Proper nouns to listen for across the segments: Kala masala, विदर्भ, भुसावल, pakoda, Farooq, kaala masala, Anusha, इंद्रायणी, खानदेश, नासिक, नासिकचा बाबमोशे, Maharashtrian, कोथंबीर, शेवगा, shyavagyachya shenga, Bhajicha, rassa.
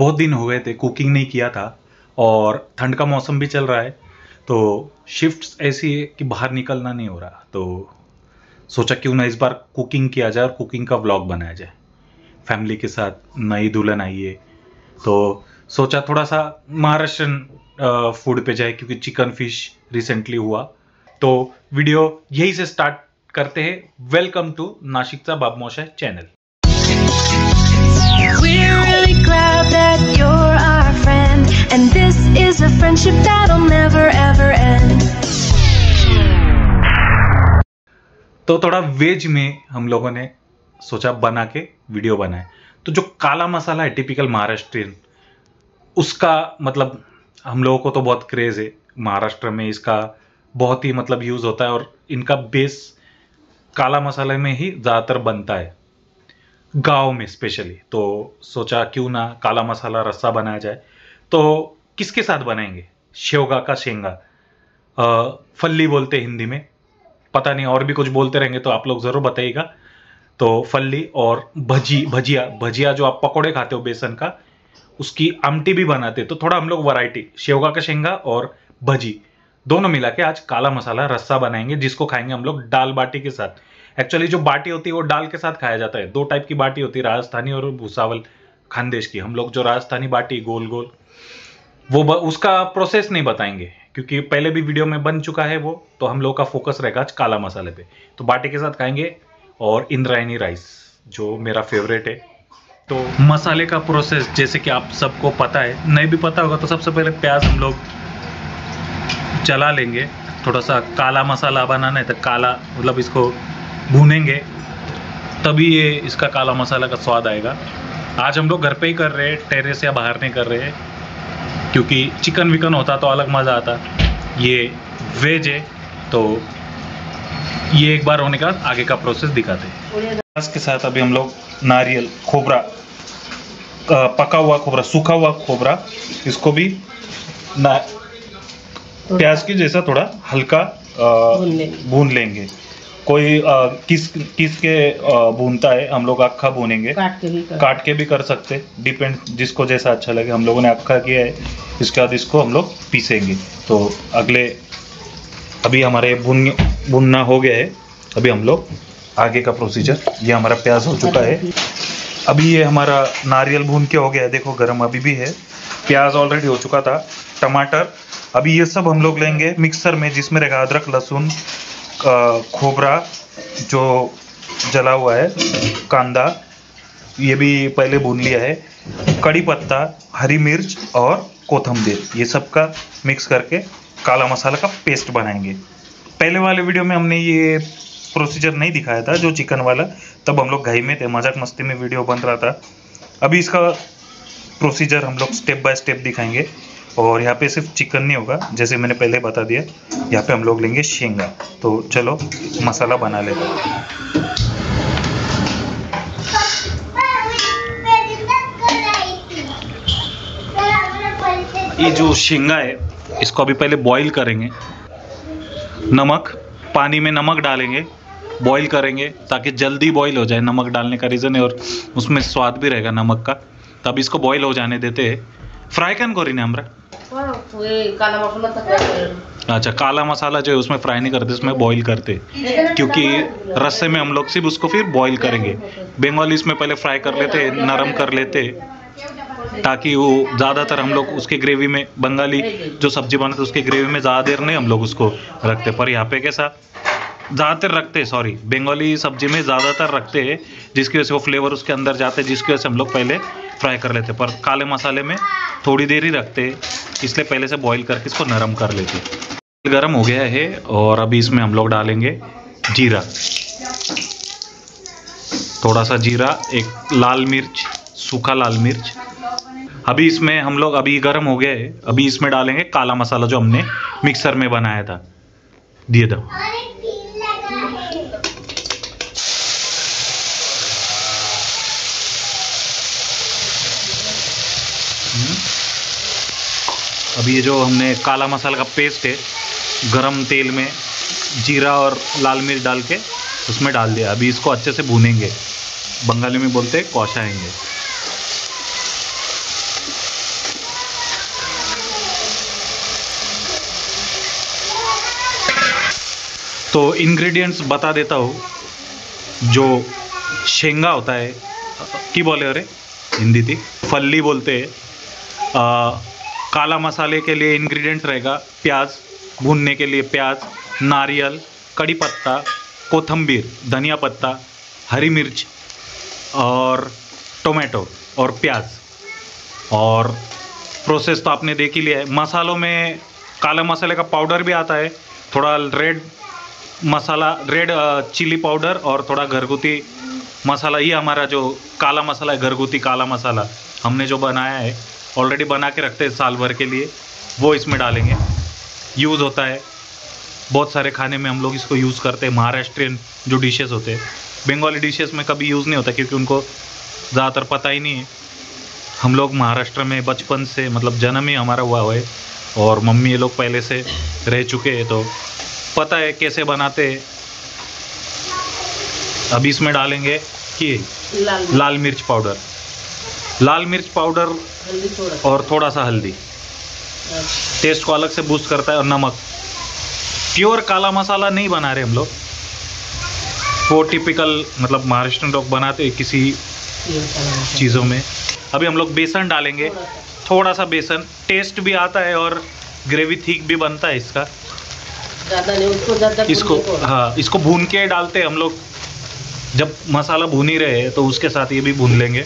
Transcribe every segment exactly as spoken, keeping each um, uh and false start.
बहुत दिन हुए थे, कुकिंग नहीं किया था और ठंड का मौसम भी चल रहा है, तो शिफ्ट्स ऐसी है कि बाहर निकलना नहीं हो रहा। तो सोचा क्यों ना इस बार कुकिंग किया जाए और कुकिंग का व्लॉग बनाया जाए। फैमिली के साथ नई दुल्हन आई है तो सोचा थोड़ा सा महाराष्ट्रन फूड पे जाए, क्योंकि चिकन फिश रिसेंटली हुआ। तो वीडियो यही से स्टार्ट करते हैं। वेलकम टू नासिकचा बाबमोशे चैनल। तो थोड़ा वेज में हम लोगों ने सोचा बना के वीडियो बनाए। तो जो काला मसाला है टिपिकल महाराष्ट्रियन, उसका मतलब हम लोगों को तो बहुत क्रेज़ है महाराष्ट्र में, इसका बहुत ही मतलब यूज़ होता है और इनका बेस काला मसाले में ही ज़्यादातर बनता है, गांव में स्पेशली। तो सोचा क्यों ना काला मसाला रस्सा बनाया जाए। तो किसके साथ बनाएंगे? शेवगा का शेंगा, फल्ली बोलते हिंदी में, पता नहीं और भी कुछ बोलते रहेंगे तो आप लोग ज़रूर बताइएगा। तो फल्ली और भजी भजिया भजिया जो आप पकोड़े खाते हो बेसन का, उसकी आमटी भी बनाते। तो थोड़ा हम लोग वैरायटी, शेवगा का शेंगा और भजी दोनों मिला के आज काला मसाला रस्सा बनाएंगे, जिसको खाएंगे हम लोग दाल बाटी के साथ। एक्चुअली जो बाटी होती है वो दाल के साथ खाया जाता है। दो टाइप की बाटी होती है, राजस्थानी और भुसावल खानदेश की। हम लोग जो राजस्थानी बाटी गोल गोल, वो उसका प्रोसेस नहीं बताएंगे क्योंकि पहले भी वीडियो में बन चुका है वो। तो हम लोग का फोकस रहेगा आज काला मसाले पे। तो बाटी के साथ खाएंगे और इंद्रायणी राइस जो मेरा फेवरेट है। तो मसाले का प्रोसेस जैसे कि आप सबको पता है, नहीं भी पता होगा तो सबसे पहले प्याज हम लोग चला लेंगे। थोड़ा सा काला मसाला बनाना है तो काला मतलब इसको भूनेंगे, तभी ये इसका काला मसाला का स्वाद आएगा। आज हम लोग घर पे ही कर रहे हैं, टेरेस या बाहर नहीं कर रहे हैं, क्योंकि चिकन विकन होता तो अलग मज़ा आता। ये वेज है तो ये एक बार होने के बाद आगे का प्रोसेस दिखाते हैं। इसके साथ अभी हम लोग नारियल, खोबरा, पका हुआ खोबरा, सूखा हुआ खोबरा, इसको भी ना प्याज के जैसा थोड़ा हल्का भून लेंगे। कोई आ, किस किस के आ, भूनता है, हम लोग अक्खा भूनेंगे, काट के भी कर, काट के भी कर सकते, डिपेंड जिसको जैसा अच्छा लगे। हम लोगों ने अक्खा किया है, इसके बाद इसको हम लोग पीसेंगे। तो अगले अभी हमारे भून भुनना हो गया है, अभी हम लोग आगे का प्रोसीजर। ये हमारा प्याज हो चुका है, अभी ये हमारा नारियल भून के हो गया है, देखो गर्म अभी भी है, प्याज ऑलरेडी हो चुका था, टमाटर, अभी ये सब हम लोग लेंगे मिक्सर में, जिसमें रहेगा अदरक, लहसुन, खोबरा जो जला हुआ है, कांदा ये भी पहले भून लिया है, कड़ी पत्ता, हरी मिर्च और कोथम्बीर, ये सब का मिक्स करके काला मसाला का पेस्ट बनाएंगे। पहले वाले वीडियो में हमने ये प्रोसीजर नहीं दिखाया था, जो चिकन वाला, तब हम लोग घाई में थे, मजाक मस्ती में वीडियो बन रहा था। अभी इसका प्रोसीजर हम लोग स्टेप बाय स्टेप दिखाएंगे। और यहाँ पे सिर्फ चिकन नहीं होगा, जैसे मैंने पहले बता दिया, यहाँ पे हम लोग लेंगे शेंगा। तो चलो मसाला बना लेते हैं। ये जो शेंगा है इसको अभी पहले बॉईल करेंगे, नमक, पानी में नमक डालेंगे, बॉईल करेंगे ताकि जल्दी बॉईल हो जाए। नमक डालने का रीज़न है और उसमें स्वाद भी रहेगा नमक का। तब इसको बॉईल हो जाने देते हैं। फ्राई कन करी ना हमरा, काला मसाला, अच्छा काला मसाला जो है उसमें फ्राई नहीं करते, उसमें बॉईल करते, क्योंकि रस्से में हम लोग सिर्फ उसको फिर बॉईल करेंगे। बंगाली इसमें पहले फ्राई कर लेते, नरम कर लेते, ताकि वो ज़्यादातर हम लोग उसके ग्रेवी में, बंगाली जो सब्जी बनाते उसके ग्रेवी में ज़्यादा देर नहीं हम लोग उसको रखते, पर यहाँ पे कैसा ज़्यादातर रखते, सॉरी बंगाली सब्जी में ज़्यादातर रखते हैं, जिसकी वजह से वो फ्लेवर उसके अंदर जाते, जिसकी वजह से हम लोग पहले फ्राई कर लेते, पर काले मसाले में थोड़ी देर ही रखते, इसलिए पहले से बॉईल करके इसको नरम कर लेते। गरम हो गया है और अभी इसमें हम लोग डालेंगे जीरा, थोड़ा सा जीरा, एक लाल मिर्च, सूखा लाल मिर्च। अभी इसमें हम लोग, अभी गरम हो गया है, अभी इसमें डालेंगे काला मसाला जो हमने मिक्सर में बनाया था, दिए था। अभी ये जो हमने काला मसाला का पेस्ट है, गरम तेल में जीरा और लाल मिर्च डाल के उसमें डाल दिया। अभी इसको अच्छे से भूनेंगे, बंगाली में बोलते हैं कौशाएंगे। तो इंग्रेडिएंट्स बता देता हूँ। जो शेंगा होता है की बोले अरे हिंदी थी फल्ली बोलते हैं। काला मसाले के लिए इंग्रेडिएंट्स रहेगा प्याज, भूनने के लिए प्याज, नारियल, कड़ी पत्ता, कोथंबीर, धनिया पत्ता, हरी मिर्च और टोमेटो और प्याज। और प्रोसेस तो आपने देख ही लिया है। मसालों में काला मसाले का पाउडर भी आता है, थोड़ा red masala, red chilli powder और थोड़ा घरगुती मसाला। ये हमारा जो काला मसाला है घरगुती काला मसाला हमने जो बनाया है, ऑलरेडी बना के रखते हैं साल भर के लिए, वो इसमें डालेंगे। यूज़ होता है बहुत सारे खाने में, हम लोग इसको यूज़ करते हैं। महाराष्ट्रियन जो डिशेस होते हैं, बंगाली डिशेस में कभी यूज़ नहीं होता क्योंकि उनको ज़्यादातर पता ही नहीं है। हम लोग महाराष्ट्र में बचपन से, मतलब जन्म ही हमारा हुआ हुआ है और मम्मी ये लोग पहले से रह चुके हैं तो पता है कैसे बनाते हैं। अब इसमें डालेंगे कि लाल, लाल मिर्च पाउडर, लाल मिर्च पाउडर थोड़ा। और थोड़ा सा हल्दी टेस्ट को अलग से बूस्ट करता है। और नमक। प्योर काला मसाला नहीं बना रहे हम लोग, वो टिपिकल मतलब महाराष्ट्रियन लोग बनाते हैं किसी चीज़ों में। अभी हम लोग बेसन डालेंगे, थोड़ा सा बेसन, टेस्ट भी आता है और ग्रेवी ठीक भी बनता है इसका। ज़्यादा नहीं, उसको ज़्यादा इसको हाँ इसको भून के डालते हैं हम लोग। जब मसाला भून ही रहे तो उसके साथ ये भी भून लेंगे,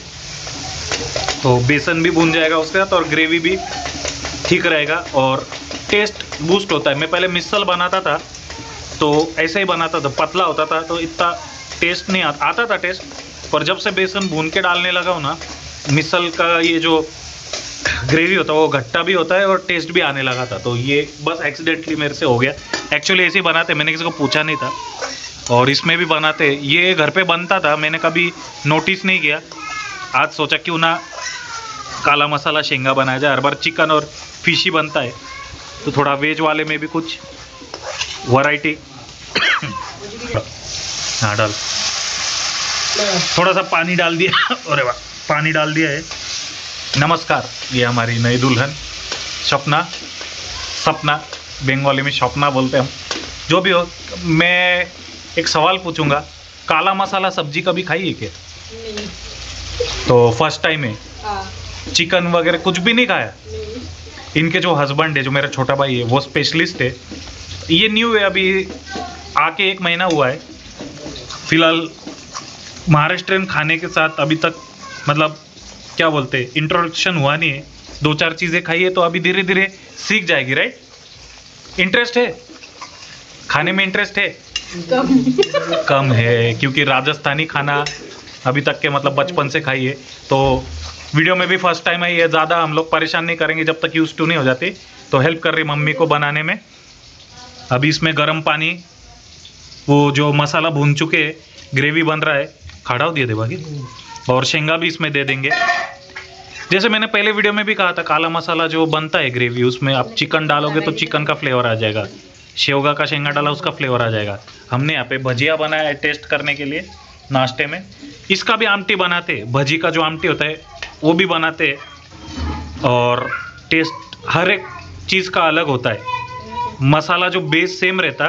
तो बेसन भी भून जाएगा उसके साथ और ग्रेवी भी ठीक रहेगा और टेस्ट बूस्ट होता है। मैं पहले मिसल बनाता था तो ऐसे ही बनाता था, पतला होता था तो इतना टेस्ट नहीं आता, आता था टेस्ट। पर जब से बेसन भून के डालने लगा हूँ ना, मिसल का ये जो ग्रेवी होता है वो घट्टा भी होता है और टेस्ट भी आने लगा था। तो ये बस एक्सीडेंटली मेरे से हो गया, एक्चुअली ऐसे ही बनाते, मैंने किसी को पूछा नहीं था। और इसमें भी बनाते, ये घर पे बनता था, मैंने कभी नोटिस नहीं किया। आज सोचा क्यों ना काला मसाला शेंगा बनाया जाए। हर बार चिकन और फिश ही बनता है तो थोड़ा वेज वाले में भी कुछ वैरायटी हाँ डाल। थोड़ा सा पानी डाल दिया, अरे वाह पानी डाल दिया है। नमस्कार, ये हमारी नई दुल्हन सपना, सपना बंगाली में सपना बोलते हैं हम। जो भी हो, मैं एक सवाल पूछूंगा, काला मसाला सब्जी कभी खाई है क्या? नहीं। तो फर्स्ट टाइम है। चिकन वगैरह कुछ भी नहीं खाया? नहीं। इनके जो हस्बैंड है, जो मेरा छोटा भाई है, वो स्पेशलिस्ट है। ये न्यू है, अभी आके एक महीना हुआ है। फिलहाल महाराष्ट्रियन खाने के साथ अभी तक मतलब क्या बोलते हैं, इंट्रोडक्शन हुआ नहीं है। दो चार चीज़ें खाई है तो अभी धीरे धीरे सीख जाएगी। राइट, इंटरेस्ट है खाने में? इंटरेस्ट है कम कम है क्योंकि राजस्थानी खाना अभी तक के मतलब बचपन से खाई है तो वीडियो में भी फर्स्ट टाइम आई है। ज़्यादा हम लोग परेशान नहीं करेंगे जब तक यूज टू नहीं हो जाती। तो हेल्प कर रही मम्मी को बनाने में। अभी इसमें गर्म पानी, वो जो मसाला भून चुके हैं, ग्रेवी बन रहा है, खड़ा दिए दे बाकी, और शेंगा भी इसमें दे देंगे। जैसे मैंने पहले वीडियो में भी कहा था, काला मसाला जो बनता है ग्रेवी, उसमें आप चिकन डालोगे तो चिकन का फ्लेवर आ जाएगा, शेवगा का शेंगा डाला उसका फ्लेवर आ जाएगा। हमने यहाँ पे भजिया बनाया है टेस्ट करने के लिए नाश्ते में। इसका भी आमटी बनाते हैं, भजी का जो आमटी होता है वो भी बनाते हैं। और टेस्ट हर एक चीज़ का अलग होता है। मसाला जो बेस सेम रहता,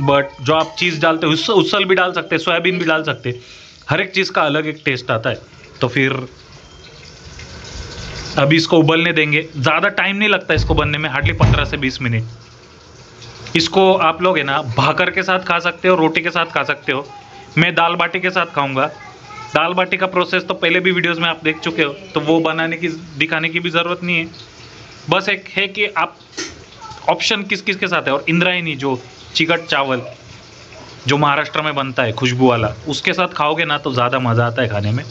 बट जो आप चीज़ डालते हो, उसल भी डाल सकते, सोयाबीन भी डाल सकते, हर एक चीज़ का अलग एक टेस्ट आता है। तो फिर अभी इसको उबलने देंगे, ज़्यादा टाइम नहीं लगता इसको बनने में, हार्डली पंद्रह से बीस मिनट। इसको आप लोग है ना भाकर के साथ खा सकते हो, रोटी के साथ खा सकते हो। मैं दाल बाटी के साथ खाऊंगा। दाल बाटी का प्रोसेस तो पहले भी वीडियोस में आप देख चुके हो, तो वो बनाने की दिखाने की भी ज़रूरत नहीं है। बस एक है कि आप ऑप्शन किस किस के साथ है। और इंद्रायणी जो चिकट चावल जो महाराष्ट्र में बनता है खुशबू वाला, उसके साथ खाओगे ना तो ज़्यादा मज़ा आता है खाने में।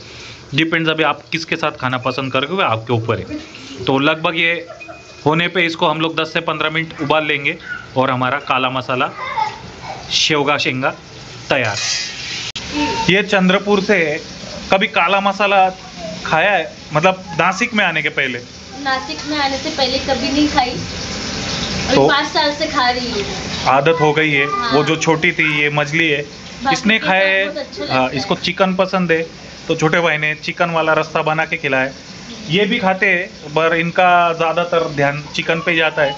डिपेंड्स अभी आप किसके साथ खाना पसंद करोगे, आपके ऊपर है। तो लगभग ये होने पे इसको हम लोग दस से पंद्रह मिनट उबाल लेंगे और हमारा काला मसाला शेवगा शेंगा तैयार। ये चंद्रपुर से है। कभी काला मसाला खाया है? मतलब नासिक में आने के पहले? नासिक में आने से पहले कभी नहीं खाई, तो पाँच साल से खा रही है, आदत हो गई है। हाँ। वो जो छोटी थी, ये मछली है, इसने खाया है। हाँ, इसको चिकन पसंद है तो छोटे भाई ने चिकन वाला रस्ता बना के खिलाया। ये भी खाते हैं पर इनका ज़्यादातर ध्यान चिकन पे जाता है।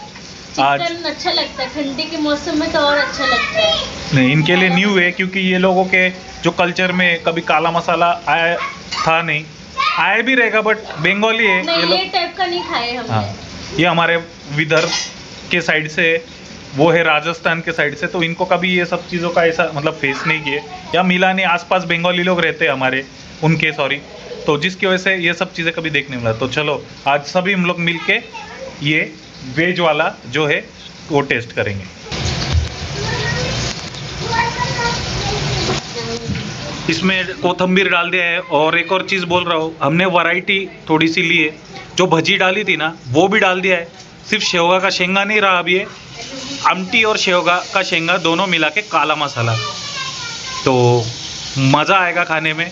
चिकन अच्छा लगता है, ठंडी के मौसम में तो और अच्छा लगता है। नहीं, इनके लिए न्यू है क्योंकि ये लोगों के जो कल्चर में कभी काला मसाला आया था नहीं, आया भी रहेगा बट बंगाली है नहीं, ये, ये टाइप का नहीं खाए हमने। हाँ, ये हमारे विदर्भ के साइड से है, वो है राजस्थान के साइड से, तो इनको कभी ये सब चीज़ों का ऐसा मतलब फेस नहीं किए या मिला नहीं। आसपास बंगाली लोग रहते हैं हमारे, उनके सॉरी, तो जिसकी वजह से ये सब चीज़ें कभी देखने मिला। तो चलो आज सभी हम लोग मिल के ये वेज वाला जो है वो टेस्ट करेंगे। इसमें कोथंबीर डाल दिया है और एक और चीज़ बोल रहा हूँ, हमने वैरायटी थोड़ी सी ली है, जो भजी डाली थी ना वो भी डाल दिया है, सिर्फ शेवगा का शेंगा नहीं रहा अब, ये आमटी और शेवगा का शेंगा दोनों मिला के काला मसाला, तो मज़ा आएगा खाने में।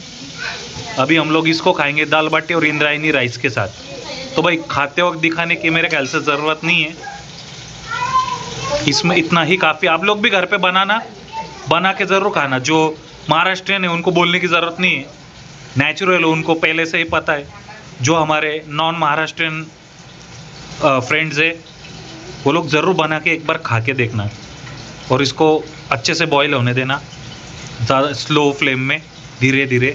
अभी हम लोग इसको खाएंगे दाल बाटी और इंद्रायणी राइस के साथ। तो भाई खाते वक्त दिखाने की मेरे ख्याल से ज़रूरत नहीं है, इसमें इतना ही काफ़ी। आप लोग भी घर पे बनाना, बना के ज़रूर खाना। जो महाराष्ट्रियन है उनको बोलने की ज़रूरत नहीं है, नेचुरल है, उनको पहले से ही पता है। जो हमारे नॉन महाराष्ट्रियन फ्रेंड्स है वो लोग ज़रूर बना के एक बार खा के देखना और इसको अच्छे से बॉयल होने देना, ज़्यादा स्लो फ्लेम में धीरे धीरे,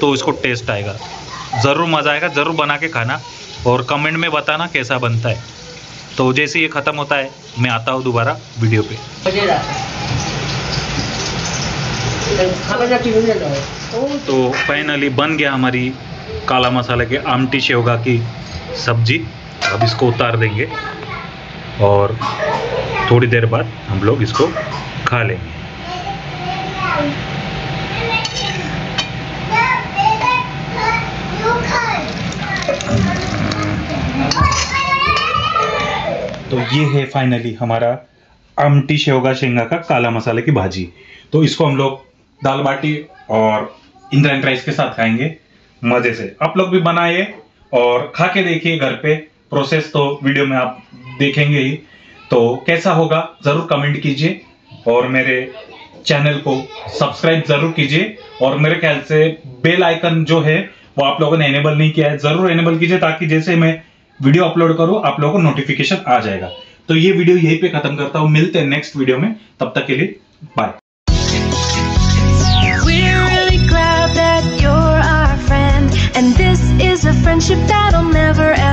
तो इसको टेस्ट आएगा, ज़रूर मज़ा आएगा। ज़रूर बना के खाना और कमेंट में बताना कैसा बनता है। तो जैसे ये ख़त्म होता है मैं आता हूँ दोबारा वीडियो पे। तो फाइनली बन गया हमारी काला मसाला के आमटी शेवगा की सब्जी। अब इसको उतार देंगे और थोड़ी देर बाद हम लोग इसको खा लेंगे। तो ये है फाइनली हमारा आमटी शेवगा शेंगा का काला मसाले की भाजी। तो इसको हम लोग दाल बाटी और इंद्रायणी राइस के साथ खाएंगे मज़े से। आप लोग भी बनाइए और खा के देखिए घर पे। प्रोसेस तो वीडियो में आप देखेंगे ही, तो कैसा होगा ज़रूर कमेंट कीजिए और मेरे चैनल को सब्सक्राइब ज़रूर कीजिए। और मेरे ख्याल से बेल आइकन जो है वो आप लोगों ने एनेबल नहीं किया है, ज़रूर एनेबल कीजिए ताकि जैसे मैं वीडियो अपलोड करूँ आप लोगों को नोटिफिकेशन आ जाएगा। तो ये वीडियो यहीं पे खत्म करता हूँ, मिलते हैं नेक्स्ट वीडियो में, तब तक के लिए bye. Friendship that'll never end.